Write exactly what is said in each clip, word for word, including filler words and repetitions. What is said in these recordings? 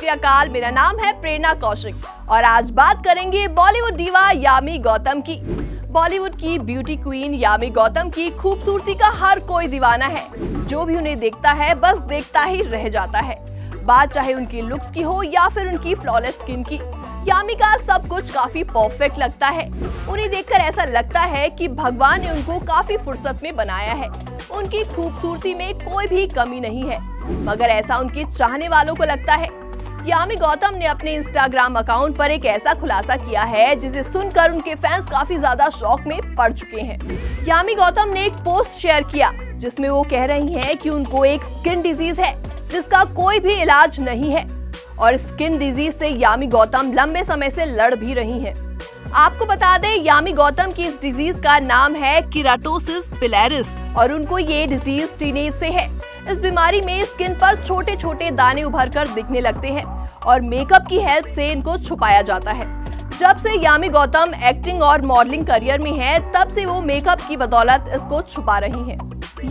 सत श्री अकाल। मेरा नाम है प्रेरणा कौशिक और आज बात करेंगे बॉलीवुड दीवा यामी गौतम की। बॉलीवुड की ब्यूटी क्वीन यामी गौतम की खूबसूरती का हर कोई दीवाना है। जो भी उन्हें देखता है बस देखता ही रह जाता है। बात चाहे उनकी लुक्स की हो या फिर उनकी फ्लॉलेस स्किन की, यामी का सब कुछ काफी परफेक्ट लगता है। उन्हें देखकर ऐसा लगता है कि भगवान ने उनको काफी फुर्सत में बनाया है। उनकी खूबसूरती में कोई भी कमी नहीं है, मगर ऐसा उनके चाहने वालों को लगता है। यामी गौतम ने अपने इंस्टाग्राम अकाउंट पर एक ऐसा खुलासा किया है जिसे सुनकर उनके फैंस काफी ज्यादा शौक में पड़ चुके हैं। यामी गौतम ने एक पोस्ट शेयर किया जिसमें वो कह रही हैं कि उनको एक स्किन डिजीज है जिसका कोई भी इलाज नहीं है और स्किन डिजीज से यामी गौतम लंबे समय से लड़ भी रही हैं। आपको बता दें, यामी गौतम की इस डिजीज का नाम है केराटोसिस पिलारिस और उनको ये डिजीज टीनेज से है। इस बीमारी में स्किन पर छोटे छोटे दाने उभर कर दिखने लगते हैं और मेकअप की हेल्प से इनको छुपाया जाता है। जब से यामी गौतम एक्टिंग और मॉडलिंग करियर में है तब से वो मेकअप की बदौलत इसको छुपा रही है।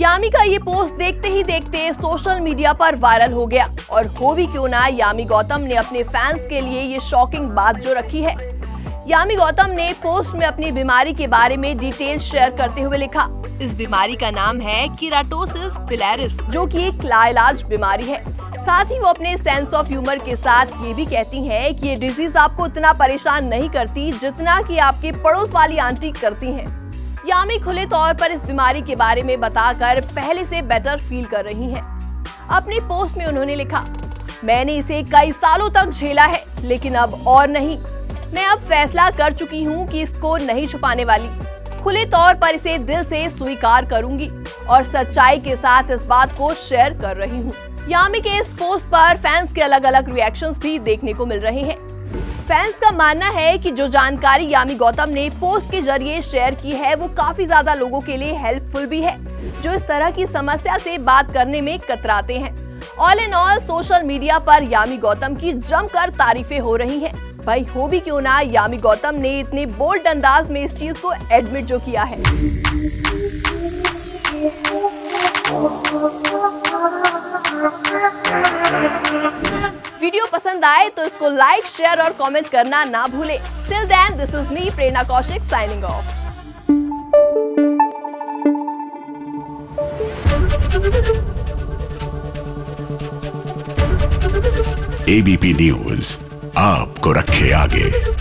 यामी का ये पोस्ट देखते ही देखते सोशल मीडिया पर वायरल हो गया और हो भी क्यों ना, यामी गौतम ने अपने फैंस के लिए ये शॉकिंग बात जो रखी है। यामी गौतम ने पोस्ट में अपनी बीमारी के बारे में डिटेल शेयर करते हुए लिखा, इस बीमारी का नाम है केराटोसिस पिलारिस जो कि एक लाइलाज बीमारी है। साथ ही वो अपने सेंस ऑफ ह्यूमर के साथ ये भी कहती हैं कि ये डिजीज आपको उतना परेशान नहीं करती जितना कि आपके पड़ोस वाली आंटी करती हैं। यामी खुले तौर पर इस बीमारी के बारे में बताकर पहले से बेटर फील कर रही हैं। अपने पोस्ट में उन्होंने लिखा, मैंने इसे कई सालों तक झेला है लेकिन अब और नहीं। मैं अब फैसला कर चुकी हूँ कि इसको नहीं छुपाने वाली, खुले तौर पर इसे दिल से स्वीकार करूंगी और सच्चाई के साथ इस बात को शेयर कर रही हूँ। यामी के इस पोस्ट पर फैंस के अलग अलग रिएक्शंस भी देखने को मिल रहे हैं। फैंस का मानना है कि जो जानकारी यामी गौतम ने पोस्ट के जरिए शेयर की है वो काफी ज्यादा लोगों के लिए हेल्पफुल भी है जो इस तरह की समस्या से बात करने में कतराते हैं। All in all social media पर यामी गौतम की जमकर तारीफें हो रही हैं। भाई हो भी क्यों ना, यामी गौतम ने इतने बोल्ड अंदाज में इस चीज को एडमिट जो किया है। वीडियो पसंद आए तो इसको लाइक, शेयर और कमेंट करना ना भूले। Till then this is me Prerna Kaushik signing off. ABP news आपको रखे आगे।